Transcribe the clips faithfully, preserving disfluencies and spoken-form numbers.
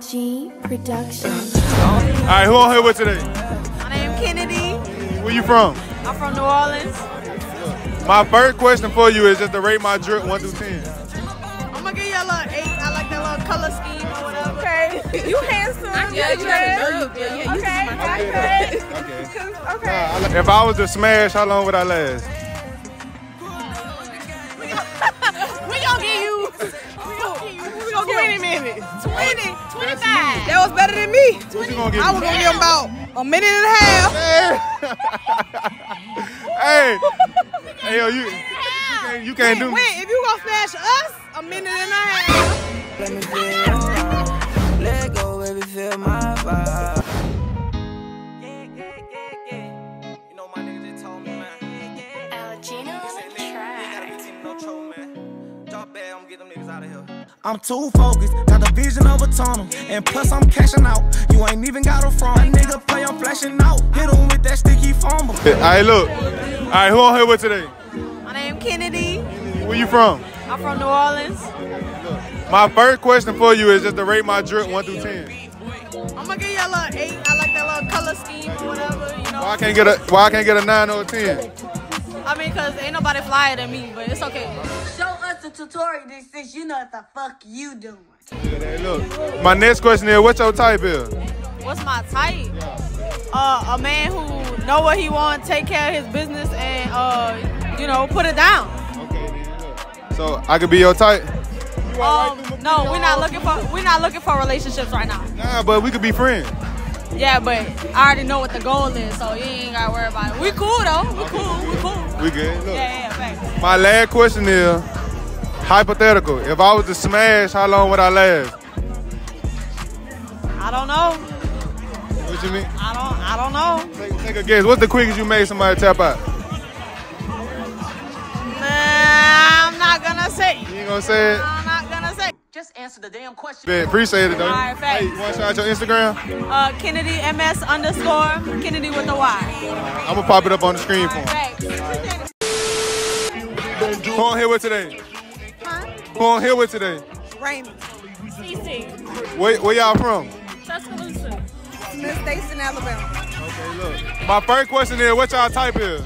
G Production. All right, who on here with today? My name is Kennedy. Where you from? I'm from New Orleans. My first question for you is just to rate my drip one through ten. I'm gonna give you a little eight. I like that little color scheme or whatever. Okay. You handsome. I yeah, you got yeah, yeah, okay. Okay. Okay. Okay. Okay. Nah, I like if I was to smash, how long would I last? twenty, twenty-five. That was better than me. twenty. I was gonna give him about a minute and a half. Hey, hey, yo, you, you can't, you can't wait, do. Wait, if you gonna smash us, a minute and a half. Let me feel, let go, baby, feel my vibe. Yeah, yeah, yeah, yeah. You know my niggas they told me, man. Algino, try. I'm getting them niggas out of here. I'm too focused, got the vision of a tunnel. And plus I'm cashing out. You ain't even got a front. A nigga play, I'm flashing out. Hit him with that sticky fumble. Alright, look. Alright, who on here with today? My name is Kennedy. Where you from? I'm from New Orleans. My first question for you is just to rate my drip one through ten. I'm gonna give you a little eight. I like that little color scheme or whatever, you know. Why I can't get a why I can't get a nine or a ten? I mean, cause ain't nobody flyer than me, but it's okay. Show us the tutorial then, since you know what the fuck you doing. Hey, look. My next question is, what's your type is? What's my type? Yeah. Uh, a man who know what he wants, take care of his business, and uh, you know, put it down. Okay, then look. So I could be your type. You um, right no, we're not looking for we're not looking for relationships right now. Nah, but we could be friends. Yeah, but I already know what the goal is, so you ain't gotta worry about it. We cool though. We cool. We cool. We good. Look. Yeah, yeah, thanks. My last question is hypothetical. If I was to smash, how long would I last? I don't know. What you mean? I don't. I don't know. Take, take a guess. What's the quickest you made somebody tap out? Nah, I'm not gonna say. You ain't gonna say it. I'm not gonna say. Just answer the damn question. Yeah, appreciate it though. All right, thanks. Hey, you want to shout out your Instagram? Uh, Kennedy M S underscore Kennedy with a Y. I'm gonna pop it up on the screen for him. Who on here with today? Huh? Who on here with today? Raymond. C C. Where, where y'all from? Tuscaloosa. Smith Station, Alabama. Okay, look. My first question is, what y'all type is?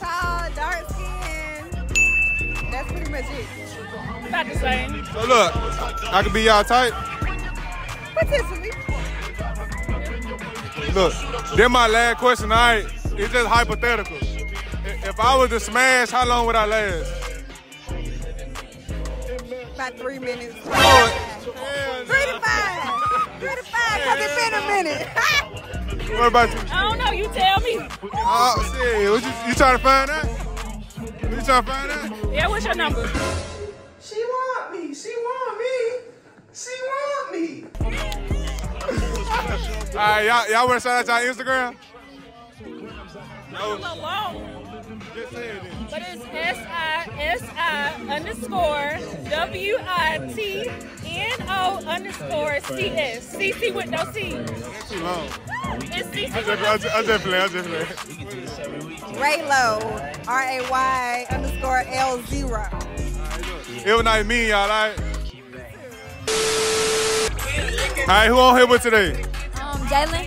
Tall, dark skin. That's pretty much it. About the same. So look, I could be y'all type. Potentially. Look, then my last question, all right, it's just hypothetical. If I was to smash, how long would I last? About three minutes. Oh, three to five. Three to five, because it's been a minute. What about you? I don't know, you tell me. Oh, shit, what you, you trying to find out? You trying to find out? Yeah, what's your number? She want me, she want me, she want me. All right, y'all want to shout out y'all Instagram? No. Alone. Just say it then. But it's S I S I underscore W I T N O underscore C S. C C with no C. That's too long. It's C C with no C. I just play, I just play. Raylo, R A Y underscore L zero. It was not me, y'all, all right? All right, who on here with today? Um, Jalen,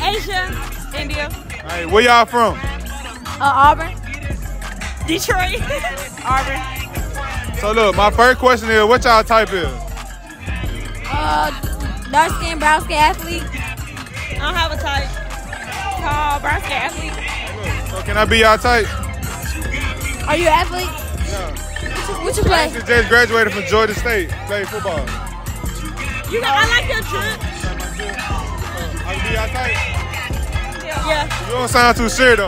Asia, India. All right, where y'all from? Uh, Auburn. Detroit. Auburn. So look, my first question is, what y'all type is? Uh, dark skin, brown skin athlete. I don't have a type. Tall, brown skin athlete. So can I be y'all type? Are you an athlete? Yeah. What you play? I just graduated from Georgia State, playing football. You know, I like your drip. Are you y'all tight? Yeah. yeah. You don't sound too sure though.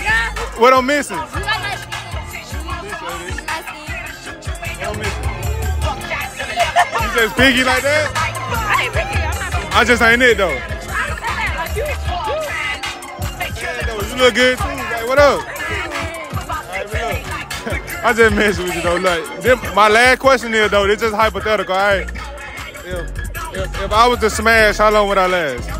Yeah. What I'm missing? You got nice skin. What I'm missing? You just piggy like that? I ain't piggy. I'm not. I just ain't it though. Yeah, you look good too. Like, what up? I just messed with you though. Like, my last question is though, it's just hypothetical, all right? If, If, if I was to smash, how long would I last? I'm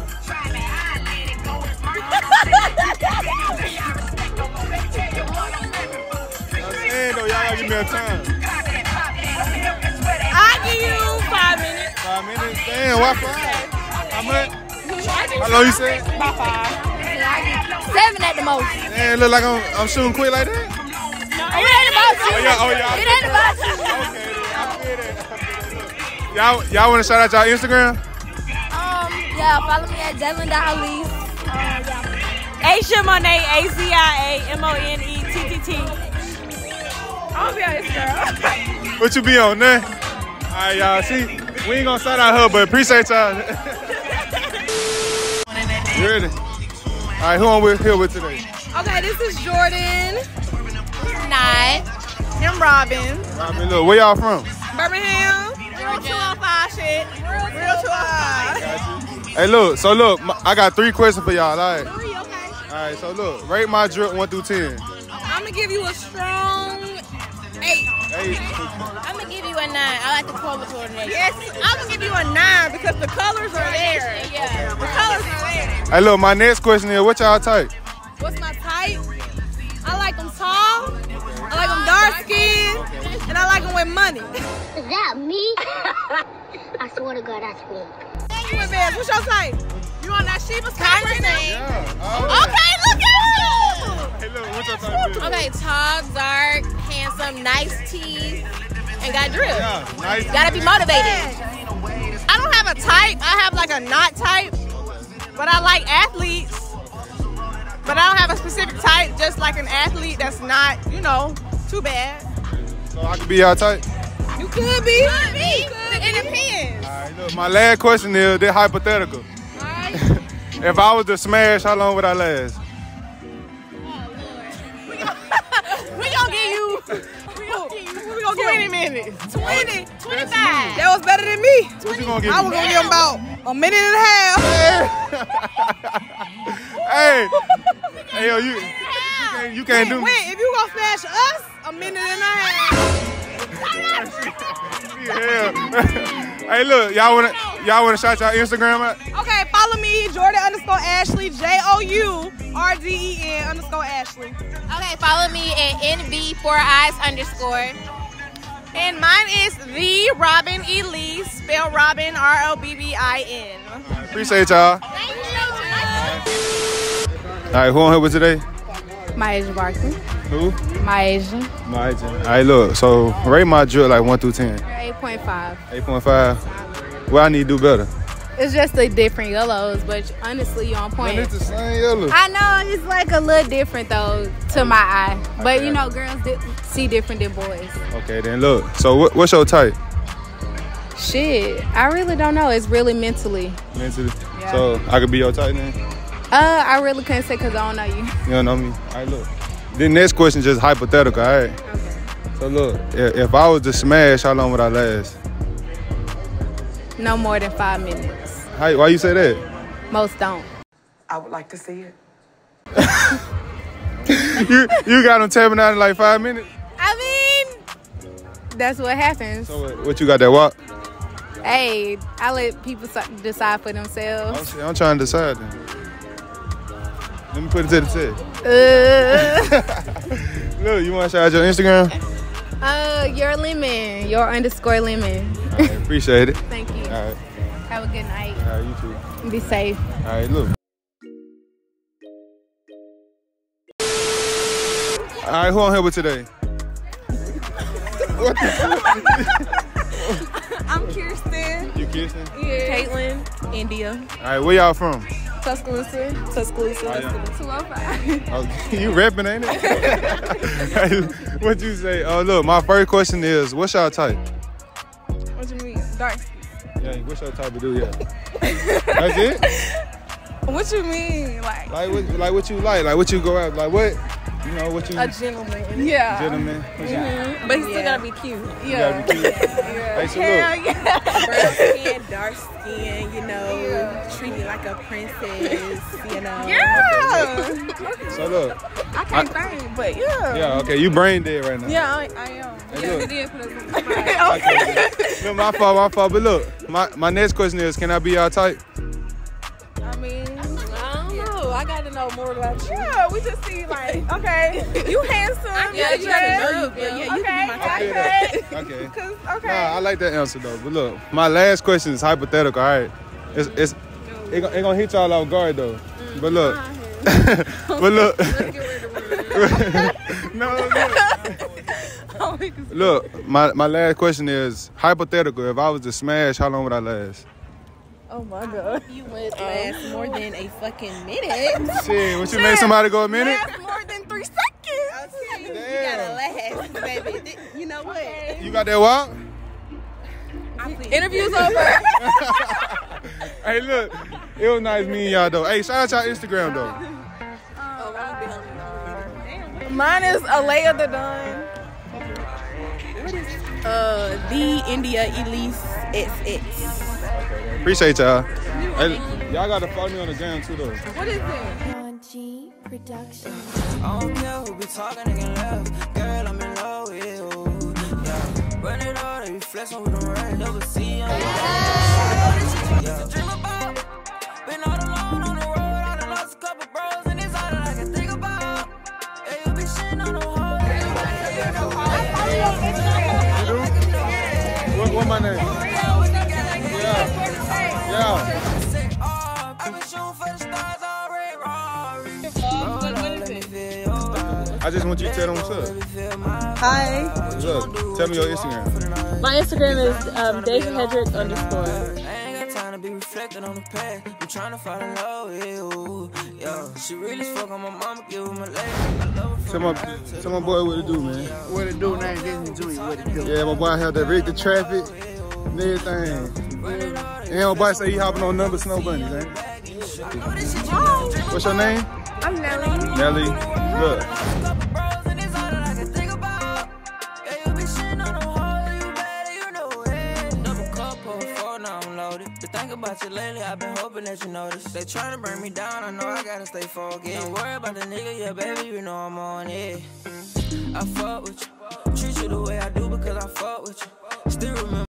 saying though, y'all gotta give me a time. I'll give you five minutes. Five minutes? Damn, why five? How much? How long you said? About five. Seven at the most. Man, it look like I'm, I'm shooting quick like that? No, it ain't about you. Oh, yeah, oh, yeah, it ain't about you. Okay, I feel that. Y'all y'all want to shout out y'all Instagram? Um, yeah, follow me at Jalen dot Ali. Uh, yeah. Aisha Monet, A C I A M O N E T T T. I'll be on this girl. What you be on, man? All right, y'all. See, we ain't going to shout out her, but appreciate y'all. You ready? All right, who are we here with today? Okay, this is Jordan. Nye. And Robin. Robin, look, where y'all from? Birmingham. Real two oh five shit. Real two oh five. Hey, look, so look, I got three questions for y'all, all right? Three, okay. All right, so look, rate my drip one through ten. I'm going to give you a strong eight. Eight. I'm going to give you a nine. I like the color coordination. Yes, I'm going to give you a nine because the colors are there. Yeah. The colors are there. Hey, look, my next question is, what y'all type? What's my type? I like them tall, I like them dark-skinned, and I like them with money. Is that me? I swear to God, that's me. What's your type? You on that Sheba's type right now? Yeah. Oh. Okay, look at you! Hey, look, what's your type? Okay, tall, dark, handsome, nice teeth, and got drip. Yeah, nice. Gotta be motivated. I don't have a type. I have like a not type. But I like athletes, but I don't have a specific type, just like an athlete that's not, you know, too bad. So I could be your type? You could be. You could be. You could be. It depends. All right, look, my last question is, they're hypothetical. All right. If I was to smash, how long would I last? Oh, Lord. We gonna, we gonna get you. We gonna get you. We gonna get twenty minutes. twenty, twenty-five. That was better than me. What you gonna give I was gonna get about a minute and a half. Hey, hey, yo, you, you can't, you can't wait, do. Wait, if you gonna smash us, a minute and a half. Hey, look, y'all wanna, y'all wanna shout y'all Instagram out? Okay, follow me, Jordan underscore Ashley, J O U R D E N underscore Ashley. Okay, follow me at N V four eyes underscore. And mine is the Robin Elise, spelled Robin, R O B B I N. Right, appreciate y'all. Thank you. All right, who on here with today? Myasia Barkley. Who? Myasia. Myasia. All right, look, so rate my drill like one through ten. eight point five. eight point five? Well, I need to do better. It's just the different yellows, but honestly, you're on point. But it's the same yellow. I know, it's like a little different, though, to my eye. But, okay, you know, girls di see different than boys. Okay, then look. So, what, what's your type? Shit, I really don't know. It's really mentally. Mentally? Yeah. So, I could be your type then? Uh, I really couldn't say because I don't know you. You don't know me? All right, look. The next question is just hypothetical, all right? Okay. So, look, if, if I was to smash, how long would I last? No more than five minutes. How, why you say that? Most don't. I would like to see it. you you got them tapping out in like five minutes? I mean, that's what happens. So what, what you got that walk? Hey, I let people decide for themselves. I'm, I'm trying to decide then. Let me put it to the test. Uh. Look, you want to shout out your Instagram? Uh, your lemon, your underscore lemon. All right, appreciate it. Thank you. All right. Have a good night. All right, you too. Be safe. All right, look. All right, who on here with today? What the I'm Kirsten. You Kirsten? Yeah. Caitlin. India. All right, where y'all from? Tuscaloosa, Tuscaloosa, two oh five. Okay, you repping, ain't it? Hey, what'd you say? Oh, uh, look, my first question is, what's your type? What you mean? Dark skin. Yeah, what's your type to do? Yeah. That's it? What you mean? Like, like what, like what you like? Like, what you go out? Like, what? You know, what you... A gentleman. Yeah. Gentleman. Mm-hmm. Yeah. But he still yeah. gotta be cute. Yeah. You gotta be cute. Yeah. Hey, so Hell look. Yeah. Brown skin, dark skin, you know. Yeah. treat me like a princess, you know. Yeah. Okay. Okay. So look, I can't I, think, but yeah. Yeah. Okay, you brain dead right now. Yeah, I, I am. Yeah, it did put us on the spot. Okay. Okay. No, my fault, my fault. But look, my my next question is, can I be y'all type? I mean, I don't know. I got to know more about you. Yeah, we just see like, okay, you handsome. I yeah, you got to yeah, yeah, okay. Okay. Okay. Cause, okay. Nah, I like that answer though. But look, my last question is hypothetical. All right, it's it's it gonna, it gonna hit y'all off guard though. Mm. But look, but look. No, no, no. Look, my my last question is hypothetical. If I was to smash, how long would I last? Oh my God! You would last um, more than a fucking minute. Shit, would you make somebody go a minute? Last more than three seconds. Okay, you gotta last, baby. You know what? Okay. You got that walk? Interviews over. Hey, look, it was nice meeting y'all though. Hey, shout out y'all Instagram though. Um, oh, wow. Mine is Alea the Don. What is it? Uh, the India Elise X X. Appreciate y'all. Y'all gotta follow me on the gram too though. What is it? Production. I don't care who be talking again love. Girl, I'm in love with you. Yeah. Run it all and you flexing with the rain. Never see I'm all this shit you used to dream about. Been all alone on the road, I done lost a couple bros, and it's all that I can think about. Hey, you be shitting on the whole. I follow you on Instagram. What my name? I just want you to tell them what's up. Hi. What's up? Tell me your Instagram. My Instagram is um, Deja Hedrick underscore. Be reflecting on the past. I'm trying to fall in love with you. Yeah, she really fuck on my mama, give her my leg. Tell my, tell my boy what to do, man. What to do, now getting to you, what to do. Yeah, my boy had to rig the traffic and everything. And nobody say you hopping on number snow bunnies, eh? What's your name? I'm Nelly. Nelly, look. Think about you lately, I've been hoping that you notice. They trying to bring me down, I know I gotta stay focused. Don't worry about the nigga, yeah, baby, you know I'm on it. I fuck with you, treat you the way I do because I fuck with you. Still remember.